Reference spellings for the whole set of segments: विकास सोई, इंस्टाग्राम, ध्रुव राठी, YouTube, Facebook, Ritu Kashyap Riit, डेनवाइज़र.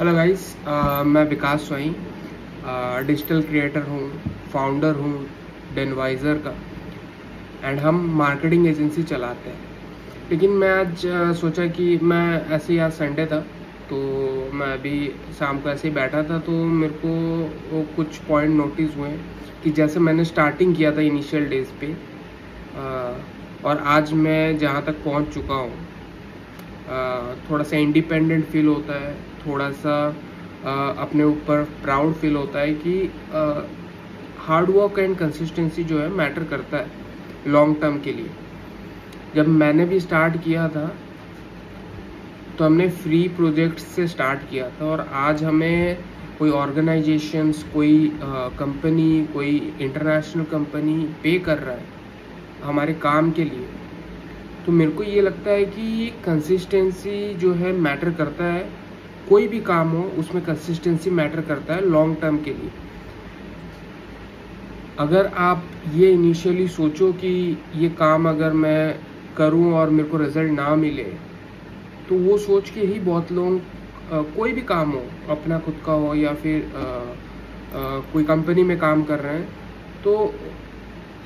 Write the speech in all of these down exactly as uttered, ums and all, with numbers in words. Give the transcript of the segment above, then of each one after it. Hello guys, मैं विकास सोई digital creator हूँ, फाउंडर हूँ डेनवाइज़र का, एंड हम मार्केटिंग एजेंसी चलाते हैं। लेकिन मैं आज आ, सोचा कि मैं ऐसे ही, आज संडे था तो मैं अभी शाम को ऐसे ही बैठा था, तो मेरे को कुछ पॉइंट नोटिस हुए कि जैसे मैंने स्टार्टिंग किया था इनिशियल डेज पे आ, और आज मैं जहाँ तक पहुँच चुका हूँ, थोड़ा सा इंडिपेंडेंट फील होता है, थोड़ा सा आ, अपने ऊपर प्राउड फील होता है कि हार्ड वर्क एंड कंसिस्टेंसी जो है मैटर करता है लॉन्ग टर्म के लिए। जब मैंने भी स्टार्ट किया था तो हमने फ्री प्रोजेक्ट्स से स्टार्ट किया था, और आज हमें कोई ऑर्गेनाइजेशंस, कोई कंपनी, कोई इंटरनेशनल कंपनी पे कर रहा है हमारे काम के लिए। तो मेरे को ये लगता है कि कंसिस्टेंसी जो है मैटर करता है, कोई भी काम हो उसमें कंसिस्टेंसी मैटर करता है लॉन्ग टर्म के लिए। अगर आप ये इनिशियली सोचो कि ये काम अगर मैं करूं और मेरे को रिजल्ट ना मिले, तो वो सोच के ही बहुत लोग कोई भी काम हो, अपना खुद का हो या फिर आ, आ, कोई कंपनी में काम कर रहे हैं, तो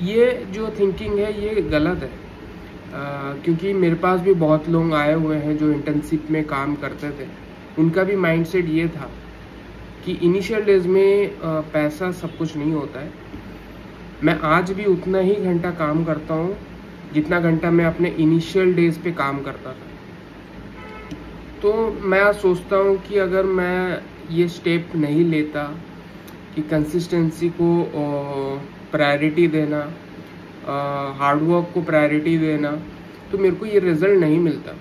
ये जो थिंकिंग है ये गलत है। Uh, क्योंकि मेरे पास भी बहुत लोग आए हुए हैं जो इंटर्नशिप में काम करते थे, उनका भी माइंडसेट ये था कि इनिशियल डेज में uh, पैसा सब कुछ नहीं होता है। मैं आज भी उतना ही घंटा काम करता हूँ जितना घंटा मैं अपने इनिशियल डेज पे काम करता था। तो मैं सोचता हूँ कि अगर मैं ये स्टेप नहीं लेता कि कंसिस्टेंसी को प्रायोरिटी देना, हार्डवर्क uh, को प्रायोरिटी देना, तो मेरे को ये रिज़ल्ट नहीं मिलता।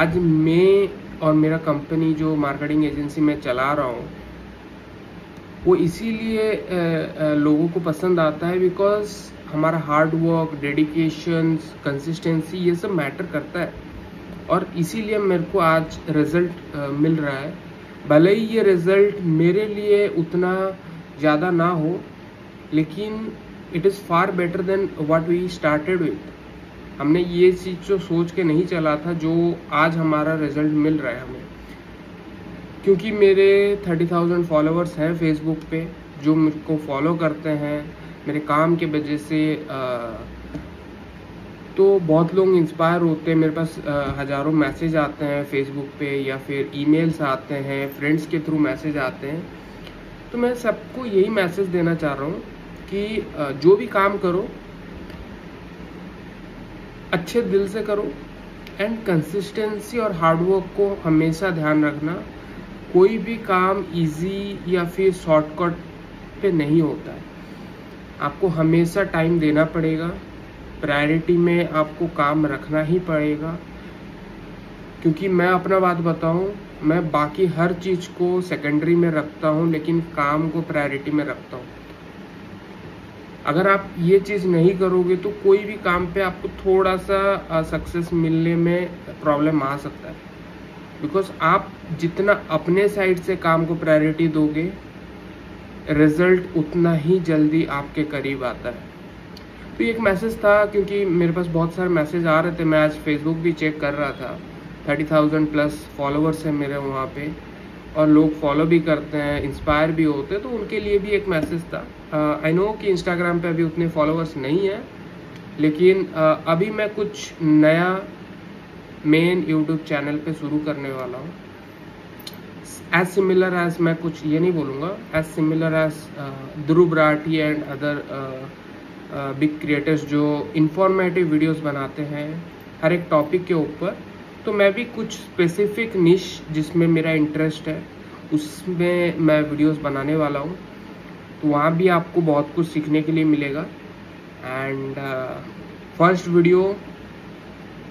आज मैं और मेरा कंपनी जो मार्केटिंग एजेंसी मैं चला रहा हूँ, वो इसीलिए uh, uh, लोगों को पसंद आता है, बिकॉज हमारा हार्डवर्क, डेडिकेशन, कंसिस्टेंसी ये सब मैटर करता है, और इसीलिए मेरे को आज रिज़ल्ट uh, मिल रहा है। भले ही ये रिज़ल्ट मेरे लिए उतना ज़्यादा ना हो, लेकिन it is far better than what we started with. हमने ये चीज़ जो सोच के नहीं चला था, जो आज हमारा रिजल्ट मिल रहा है हमें। क्योंकि मेरे थर्टी थाउजेंड फॉलोअर्स हैं फेसबुक पे, जो मुझको फॉलो करते हैं मेरे काम के वजह से, तो बहुत लोग इंस्पायर होते हैं। मेरे पास हज़ारों मैसेज आते हैं फेसबुक पे, या फिर ईमेल्स आते हैं, फ्रेंड्स के थ्रू मैसेज आते हैं। तो मैं सबको यही मैसेज देना चाह रहा हूँ कि जो भी काम करो अच्छे दिल से करो, एंड कंसिस्टेंसी और हार्डवर्क को हमेशा ध्यान रखना। कोई भी काम इजी या फिर शॉर्टकट पे नहीं होता है, आपको हमेशा टाइम देना पड़ेगा, प्रायोरिटी में आपको काम रखना ही पड़ेगा। क्योंकि मैं अपना बात बताऊं, मैं बाकी हर चीज़ को सेकेंडरी में रखता हूं, लेकिन काम को प्रायोरिटी में रखता हूं। अगर आप ये चीज़ नहीं करोगे तो कोई भी काम पे आपको थोड़ा सा सक्सेस मिलने में प्रॉब्लम आ सकता है, बिकॉज आप जितना अपने साइड से काम को प्रायोरिटी दोगे, रिजल्ट उतना ही जल्दी आपके करीब आता है। तो ये एक मैसेज था, क्योंकि मेरे पास बहुत सारे मैसेज आ रहे थे। मैं आज फेसबुक भी चेक कर रहा था, थर्टी थाउजेंड प्लस फॉलोअर्स हैं मेरे वहाँ पे, और लोग फॉलो भी करते हैं, इंस्पायर भी होते हैं, तो उनके लिए भी एक मैसेज था। आई नो कि इंस्टाग्राम पे अभी उतने फॉलोअर्स नहीं हैं, लेकिन uh, अभी मैं कुछ नया मेन यूट्यूब चैनल पे शुरू करने वाला हूँ। एज सिमिलर एज, मैं कुछ ये नहीं बोलूँगा, as similar as ध्रुव राठी and other big creators जो इंफॉर्मेटिव वीडियोज़ बनाते हैं हर एक टॉपिक के ऊपर, तो मैं भी कुछ स्पेसिफिक निश जिसमें मेरा इंटरेस्ट है उसमें मैं वीडियोस बनाने वाला हूँ। तो वहाँ भी आपको बहुत कुछ सीखने के लिए मिलेगा। एंड फर्स्ट वीडियो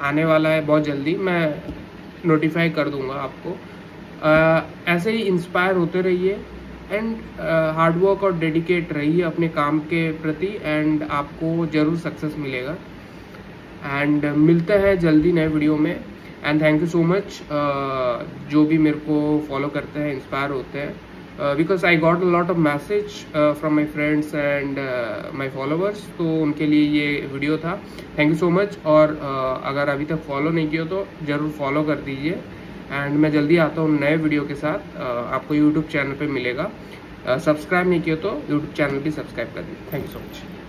आने वाला है बहुत जल्दी, मैं नोटिफाई कर दूँगा आपको। uh, ऐसे ही इंस्पायर होते रहिए, एंड हार्डवर्क और डेडिकेट रहिए अपने काम के प्रति, एंड आपको ज़रूर सक्सेस मिलेगा। एंड मिलते हैं जल्दी नए वीडियो में। And thank you so much जो भी मेरे को फॉलो करते हैं, इंस्पायर होते हैं, because I got a lot of message from my friends and my followers, तो उनके लिए ये वीडियो था। थैंक यू सो मच, और uh, अगर अभी तक फॉलो नहीं किया तो ज़रूर फॉलो कर दीजिए। एंड मैं जल्दी आता हूँ नए वीडियो के साथ। आपको यूट्यूब चैनल पे मिलेगा। सब्सक्राइब नहीं किया तो यूट्यूब चैनल भी सब्सक्राइब कर दीजिए। Thank you so much.